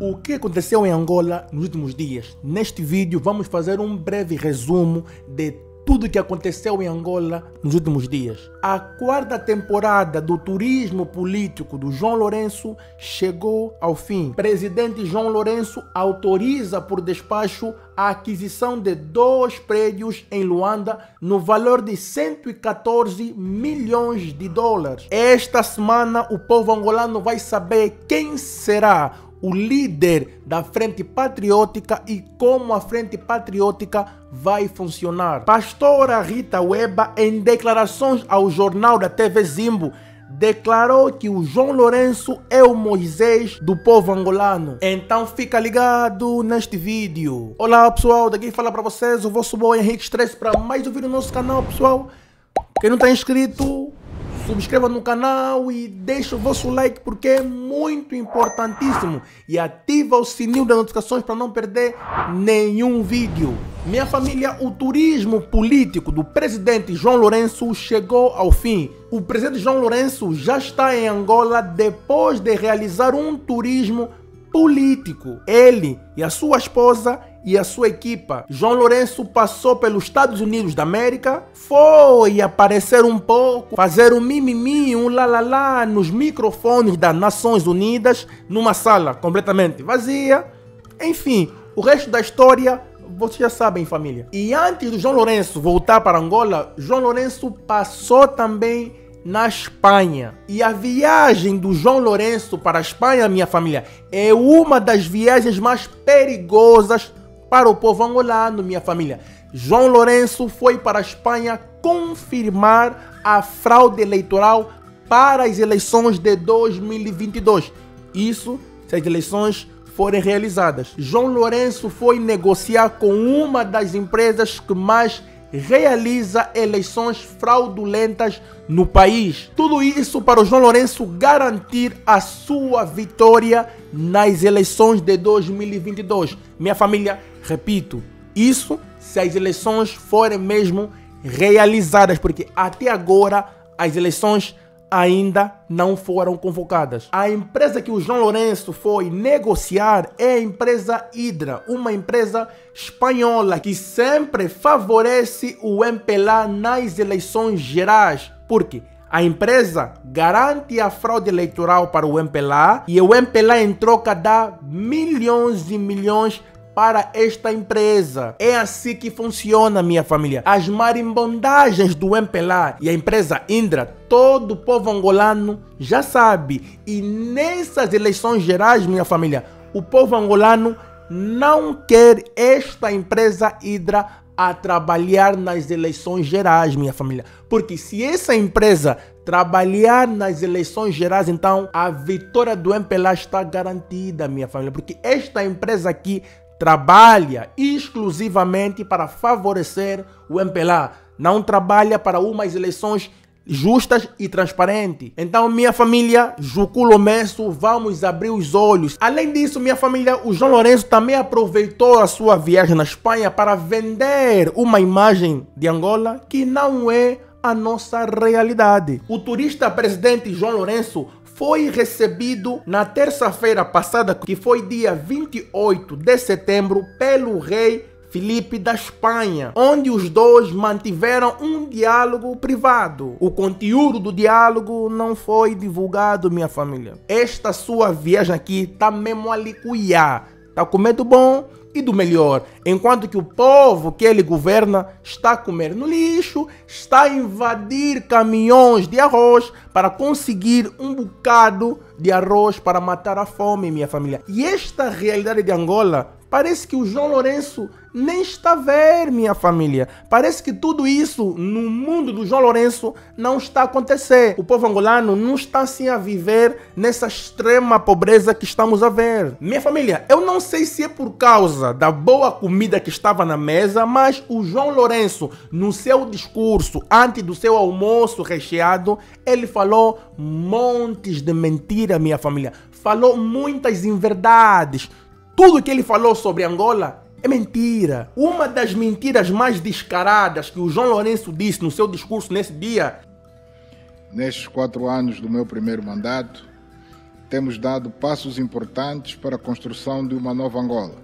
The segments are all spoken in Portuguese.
o que aconteceu em Angola nos últimos dias. Neste vídeo vamos fazer um breve resumo de tudo o que aconteceu em Angola nos últimos dias. A quarta temporada do turismo político do João Lourenço chegou ao fim. Presidente João Lourenço autoriza por despacho a aquisição de 2 prédios em Luanda no valor de 114 milhões de dólares. Esta semana o povo angolano vai saber quem será o líder da Frente Patriótica e como a Frente Patriótica vai funcionar. Pastora Rita Weba, em declarações ao jornal da TV Zimbo, declarou que o João Lourenço é o Moisés do povo angolano. Então fica ligado neste vídeo. Olá pessoal, daqui fala para vocês o vosso boy Henrique Stress para mais um vídeo no nosso canal. Pessoal, quem não está inscrito, subscreva no canal e deixa o vosso like porque é muito importantíssimo, e ativa o sininho das notificações para não perder nenhum vídeo. Minha família, o turismo político do presidente João Lourenço chegou ao fim. O presidente João Lourenço já está em Angola depois de realizar um turismo político. Ele e a sua esposa e a sua equipa. João Lourenço passou pelos Estados Unidos da América, foi aparecer um pouco, fazer um mimimi, um lalala nos microfones das Nações Unidas, numa sala completamente vazia. Enfim, o resto da história vocês já sabem, família. E antes do João Lourenço voltar para Angola, João Lourenço passou também na Espanha. E a viagem do João Lourenço para a Espanha, minha família, é uma das viagens mais perigosas para o povo angolano, minha família. João Lourenço foi para a Espanha confirmar a fraude eleitoral para as eleições de 2022. Isso se as eleições forem realizadas. João Lourenço foi negociar com uma das empresas que mais realiza eleições fraudulentas no país. Tudo isso para o João Lourenço garantir a sua vitória nas eleições de 2022. Minha família, repito, isso se as eleições forem mesmo realizadas, porque até agora as eleições ainda não foram convocadas. A empresa que o João Lourenço foi negociar é a empresa Indra, uma empresa espanhola que sempre favorece o MPLA nas eleições gerais, porque a empresa garante a fraude eleitoral para o MPLA e o MPLA em troca dá milhões e milhões para esta empresa. É assim que funciona, minha família. As marimbondagens do MPLA e a empresa Indra, todo o povo angolano já sabe. E nessas eleições gerais, minha família, o povo angolano não quer esta empresa Indra a trabalhar nas eleições gerais, minha família. Porque se essa empresa trabalhar nas eleições gerais, então a vitória do MPLA está garantida, minha família. Porque esta empresa aqui trabalha exclusivamente para favorecer o MPLA, não trabalha para umas eleições justas e transparentes. Então, minha família, Juculo Messo, vamos abrir os olhos. Além disso, minha família, o João Lourenço também aproveitou a sua viagem na Espanha para vender uma imagem de Angola que não é a nossa realidade. O turista presidente João Lourenço foi recebido na terça-feira passada, que foi dia 28 de setembro, pelo rei Felipe da Espanha, onde os dois mantiveram um diálogo privado. O conteúdo do diálogo não foi divulgado, minha família. Esta sua viagem aqui tá mesmo a licuiar, tá comendo do bom e do melhor, enquanto que o povo que ele governa está a comer no lixo, está a invadir caminhões de arroz para conseguir um bocado de arroz para matar a fome, minha família. E esta realidade de Angola parece que o João Lourenço nem está a ver, minha família. Parece que tudo isso no mundo do João Lourenço não está a acontecer. O povo angolano não está assim a viver nessa extrema pobreza que estamos a ver. Minha família, eu não sei se é por causa da boa comida que estava na mesa, mas o João Lourenço, no seu discurso, antes do seu almoço recheado, ele falou montes de mentiras, minha família. Falou muitas inverdades. Tudo que ele falou sobre Angola é mentira. Uma das mentiras mais descaradas que o João Lourenço disse no seu discurso nesse dia: nestes 4 anos do meu primeiro mandato, temos dado passos importantes para a construção de uma nova Angola,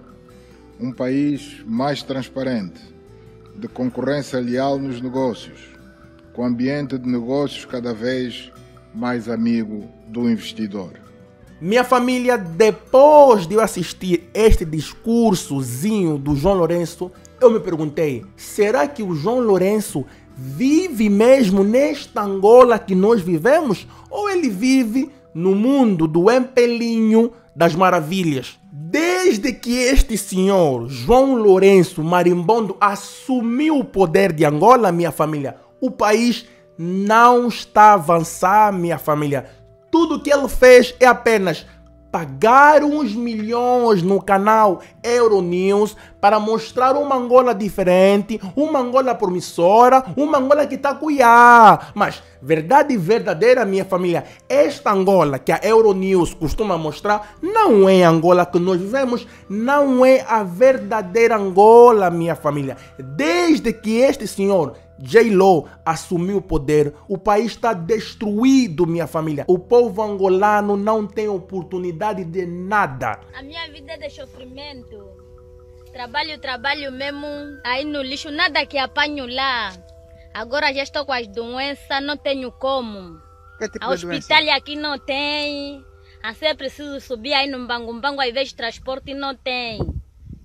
um país mais transparente, de concorrência leal nos negócios, com ambiente de negócios cada vez mais amigo do investidor. Minha família, depois de eu assistir este discursozinho do João Lourenço, eu me perguntei, será que o João Lourenço vive mesmo nesta Angola que nós vivemos? Ou ele vive no mundo do empelinho das maravilhas? Desde que este senhor, João Lourenço Marimbondo, assumiu o poder de Angola, minha família, o país não está a avançar, minha família. Tudo que ele fez é apenas pagar uns milhões no canal Euronews para mostrar uma Angola diferente, uma Angola promissora, uma Angola que está a cuidar. Mas, verdade verdadeira, minha família, esta Angola que a Euronews costuma mostrar não é a Angola que nós vivemos, não é a verdadeira Angola, minha família. Desde que este senhor J-Lo assumiu o poder, o país está destruído, minha família. O povo angolano não tem oportunidade de nada. A minha vida é de sofrimento. Trabalho mesmo aí no lixo, nada que apanho lá. Agora já estou com as doenças, não tenho como. Que tipo de hospital doença? Aqui não tem. Assim é preciso subir aí no Mbango-Mbango, ao invés de transporte não tem.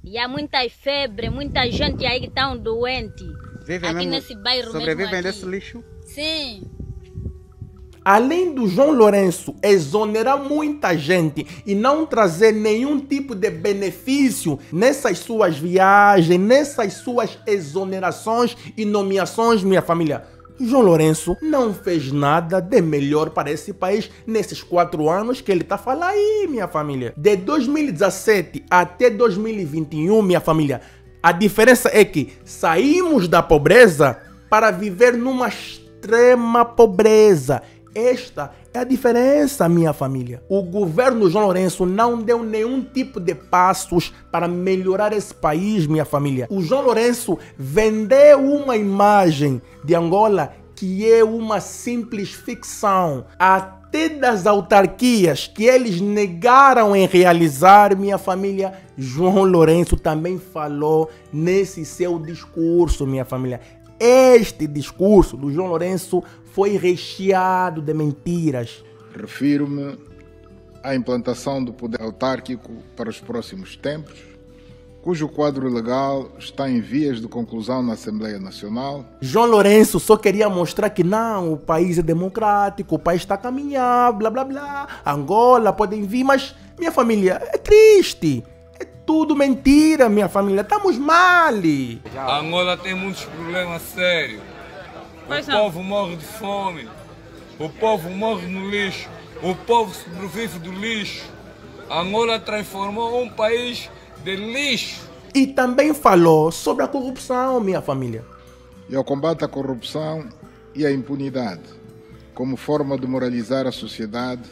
E há muitas febres, muita gente aí que está doente. Vive aqui mesmo, nesse bairro sobrevivem desse lixo? Sim. Além do João Lourenço exonerar muita gente e não trazer nenhum tipo de benefício nessas suas viagens, nessas suas exonerações e nomeações, minha família, João Lourenço não fez nada de melhor para esse país nesses 4 anos que ele está falando aí, minha família. De 2017 até 2021, minha família, a diferença é que saímos da pobreza para viver numa extrema pobreza. Esta é a diferença, minha família. O governo João Lourenço não deu nenhum tipo de passos para melhorar esse país, minha família. O João Lourenço vendeu uma imagem de Angola que é uma simples ficção. Até das autarquias que eles negaram em realizar, minha família, João Lourenço também falou nesse seu discurso, minha família. Este discurso do João Lourenço foi recheado de mentiras. Refiro-me à implantação do poder autárquico para os próximos tempos, cujo quadro legal está em vias de conclusão na Assembleia Nacional. João Lourenço só queria mostrar que não, o país é democrático, o país está a caminhar, blá blá blá, Angola podem vir, mas, minha família, é triste, é tudo mentira, minha família, estamos mal. A Angola tem muitos problemas sérios, o povo morre de fome, o povo morre no lixo, o povo sobrevive do lixo. A Angola transformou um país de lixo. E também falou sobre a corrupção, minha família. E o combate à corrupção e à impunidade, como forma de moralizar a sociedade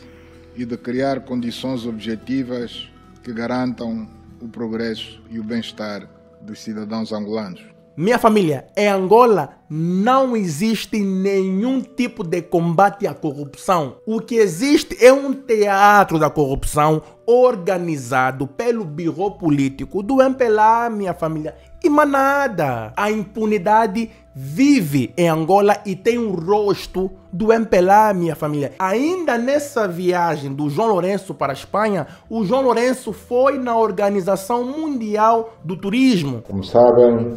e de criar condições objetivas que garantam o progresso e o bem-estar dos cidadãos angolanos. Minha família, em Angola não existe nenhum tipo de combate à corrupção. O que existe é um teatro da corrupção organizado pelo birô político do MPLA, minha família, e manada. A impunidade vive em Angola e tem um rosto do MPLA, minha família. Ainda nessa viagem do João Lourenço para a Espanha, o João Lourenço foi na Organização Mundial do Turismo. Como sabem,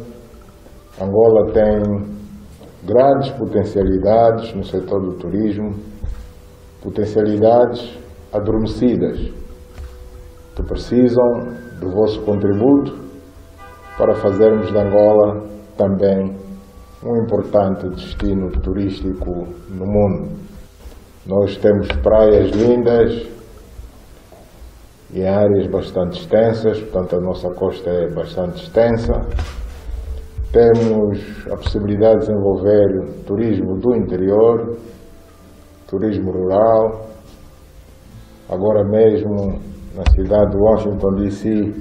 Angola tem grandes potencialidades no setor do turismo, potencialidades adormecidas, que precisam do vosso contributo para fazermos de Angola também um importante destino turístico no mundo. Nós temos praias lindas e áreas bastante extensas, portanto a nossa costa é bastante extensa. Temos a possibilidade de desenvolver turismo do interior, turismo rural. Agora mesmo na cidade de Washington DC.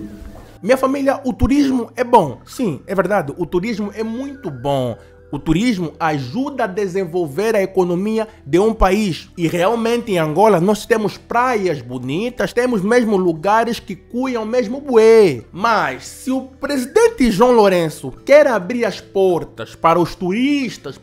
Minha família, o turismo é bom. Sim, é verdade, o turismo é muito bom. O turismo ajuda a desenvolver a economia de um país. E realmente em Angola nós temos praias bonitas, temos mesmo lugares que cuiam mesmo bué. Mas se o presidente João Lourenço quer abrir as portas para os turistas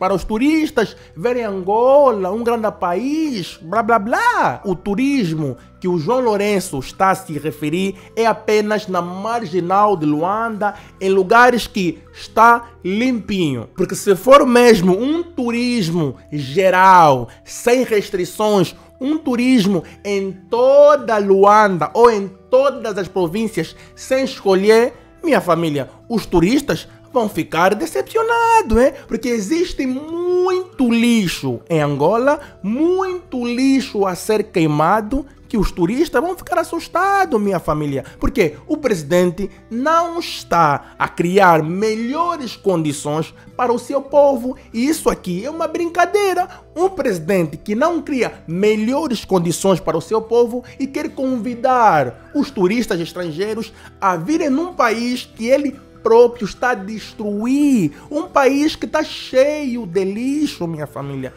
verem Angola, um grande país, blá blá blá, o turismo que o João Lourenço está a se referir é apenas na marginal de Luanda, em lugares que está limpinho. Porque se for mesmo um turismo geral, sem restrições, um turismo em toda Luanda ou em todas as províncias, sem escolher, minha família, os turistas vão ficar decepcionados, hein? Porque existe muito lixo em Angola, muito lixo a ser queimado, que os turistas vão ficar assustados, minha família. Porque o presidente não está a criar melhores condições para o seu povo. E isso aqui é uma brincadeira. Um presidente que não cria melhores condições para o seu povo e quer convidar os turistas estrangeiros a virem num país que ele próprio está a destruir. Um país que está cheio de lixo, minha família.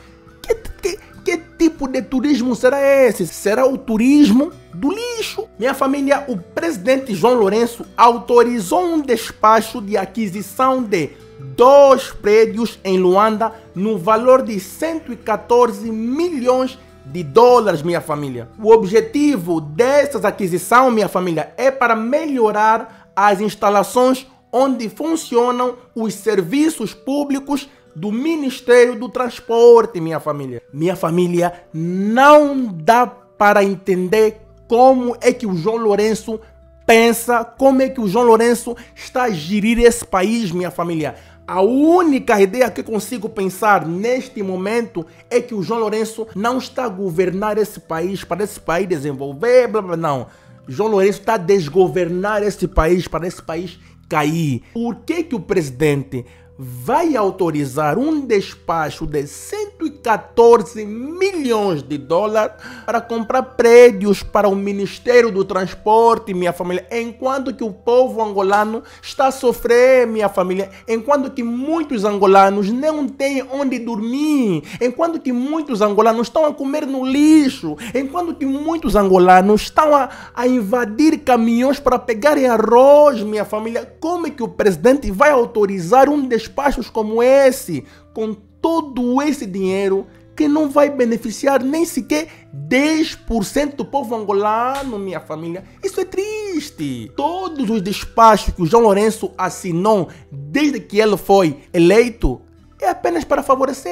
Que tipo de turismo será esse? Será o turismo do lixo? Minha família, o presidente João Lourenço autorizou um despacho de aquisição de 2 prédios em Luanda no valor de 114 milhões de dólares, minha família. O objetivo dessas aquisições, minha família, é para melhorar as instalações onde funcionam os serviços públicos do Ministério do Transporte, minha família. Minha família, não dá para entender como é que o João Lourenço pensa, como é que o João Lourenço está a gerir esse país, minha família. A única ideia que eu consigo pensar neste momento é que o João Lourenço não está a governar esse país para esse país desenvolver, blá blá, não. João Lourenço está a desgovernar esse país para esse país cair. Por que que o presidente vai autorizar um despacho de 114 milhões de dólares para comprar prédios para o Ministério do Transporte, minha família, enquanto que o povo angolano está a sofrer, minha família, enquanto que muitos angolanos não têm onde dormir, enquanto que muitos angolanos estão a comer no lixo, enquanto que muitos angolanos estão a invadir caminhões para pegarem arroz, minha família. Como é que o presidente vai autorizar um despacho como esse, com todo esse dinheiro que não vai beneficiar nem sequer 10% do povo angolano, minha família? Isso é triste. Todos os despachos que o João Lourenço assinou desde que ele foi eleito é apenas para favorecer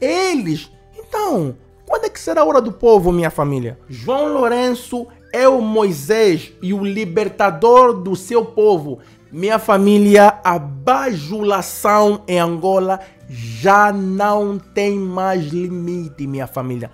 eles. Então, quando é que será a hora do povo, minha família? João Lourenço é o Moisés e o libertador do seu povo. Minha família, a bajulação em Angola já não tem mais limite, minha família.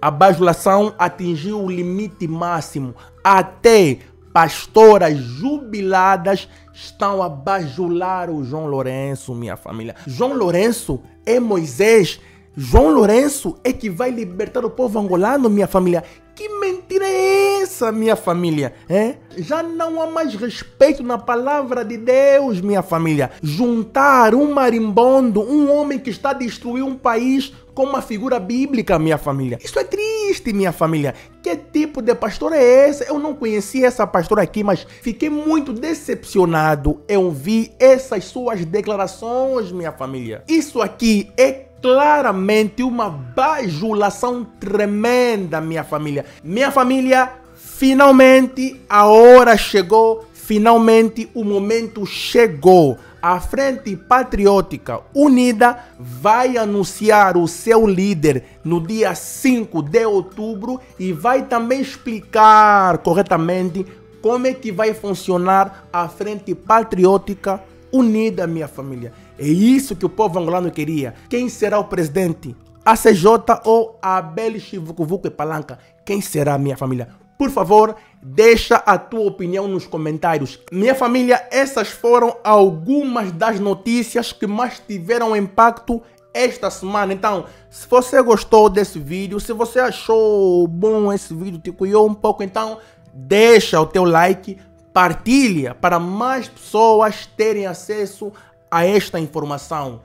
A bajulação atingiu o limite máximo. Até pastoras jubiladas estão a bajular o João Lourenço, minha família. João Lourenço é Moisés. João Lourenço é que vai libertar o povo angolano, minha família. Que mentira é essa, minha família? É? Já não há mais respeito na palavra de Deus, minha família. Juntar um marimbondo, um homem que está a destruir um país, com uma figura bíblica, minha família. Isso é triste, minha família. Que tipo de pastora é essa? Eu não conhecia essa pastora aqui, mas fiquei muito decepcionado. Eu vi essas suas declarações, minha família. Isso aqui é claramente uma bajulação tremenda, minha família. Minha família, finalmente a hora chegou, finalmente o momento chegou. A Frente Patriótica Unida vai anunciar o seu líder no dia 5 de outubro e vai também explicar corretamente como é que vai funcionar a Frente Patriótica Unida, minha família. É isso que o povo angolano queria. Quem será o presidente? ACJ ou Abel Chivukuvuku e Palanca? Quem será, minha família? Por favor, deixa a tua opinião nos comentários. Minha família, essas foram algumas das notícias que mais tiveram impacto esta semana. Então, se você gostou desse vídeo, se você achou bom esse vídeo, te cuidou um pouco, então deixa o teu like, partilha para mais pessoas terem acesso a esta informação.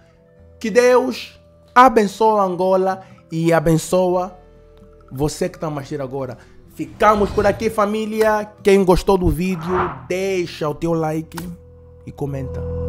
Que Deus abençoa Angola e abençoa você que está a assistir agora. Ficamos por aqui, família. Quem gostou do vídeo, deixa o teu like e comenta.